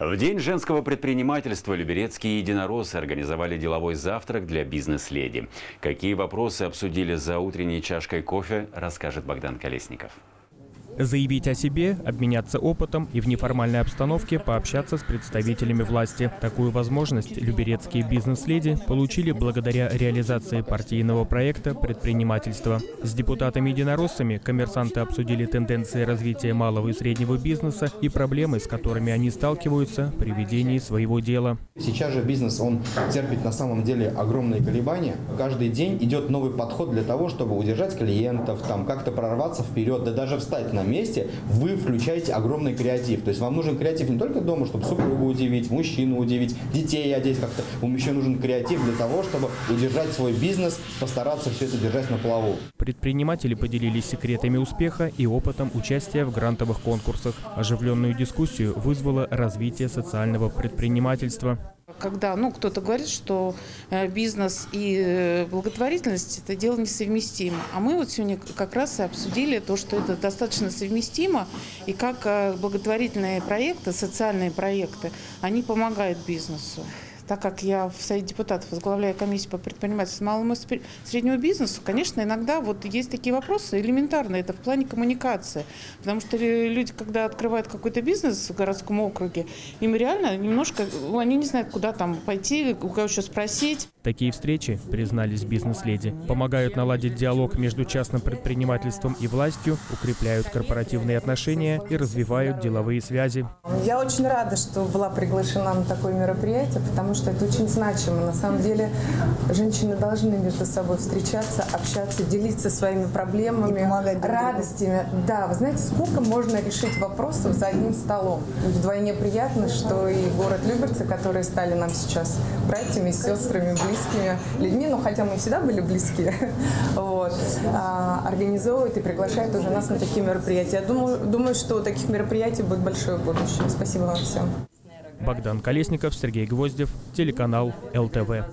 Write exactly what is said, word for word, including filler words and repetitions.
В День женского предпринимательства люберецкие единороссы организовали деловой завтрак для бизнес-леди. Какие вопросы обсудили за утренней чашкой кофе, расскажет Богдан Колесников. Заявить о себе, обменяться опытом и в неформальной обстановке пообщаться с представителями власти. Такую возможность люберецкие бизнес-леди получили благодаря реализации партийного проекта «Предпринимательство». С депутатами-единороссами коммерсанты обсудили тенденции развития малого и среднего бизнеса и проблемы, с которыми они сталкиваются при ведении своего дела. Сейчас же бизнес, он терпит на самом деле огромные колебания. Каждый день идет новый подход для того, чтобы удержать клиентов, там как-то прорваться вперед, да даже встать на месте. Вы включаете огромный креатив. То есть вам нужен креатив не только дома, чтобы супругу удивить, мужчину удивить, детей одеть как-то. Вам еще нужен креатив для того, чтобы удержать свой бизнес, постараться все это держать на плаву. Предприниматели поделились секретами успеха и опытом участия в грантовых конкурсах. Оживленную дискуссию вызвало развитие социального предпринимательства. Когда ну, кто-то говорит, что бизнес и благотворительность – это дело несовместимо. А мы вот сегодня как раз и обсудили то, что это достаточно совместимо. И как благотворительные проекты, социальные проекты, они помогают бизнесу. Так как я в Совете депутатов возглавляю комиссию по предпринимательству малому и среднему бизнесу, конечно, иногда вот есть такие вопросы элементарные, это в плане коммуникации. Потому что люди, когда открывают какой-то бизнес в городском округе, им реально немножко, они не знают, куда там пойти, у кого еще спросить. Такие встречи, признались бизнес-леди, помогают наладить диалог между частным предпринимательством и властью, укрепляют корпоративные отношения и развивают деловые связи. Я очень рада, что была приглашена на такое мероприятие, потому что что это очень значимо. На самом деле женщины должны между собой встречаться, общаться, делиться своими проблемами, радостями. Да, вы знаете, сколько можно решить вопросов за одним столом. Вдвойне приятно, что и город Люберцы, которые стали нам сейчас братьями, сестрами, близкими людьми, ну хотя мы всегда были близки, вот, а, организовывают и приглашают уже нас на такие мероприятия. Я думаю, думаю, что у таких мероприятий будет большое будущее. Спасибо вам всем. Богдан Колесников, Сергей Гвоздев, телеканал эл тэ вэ.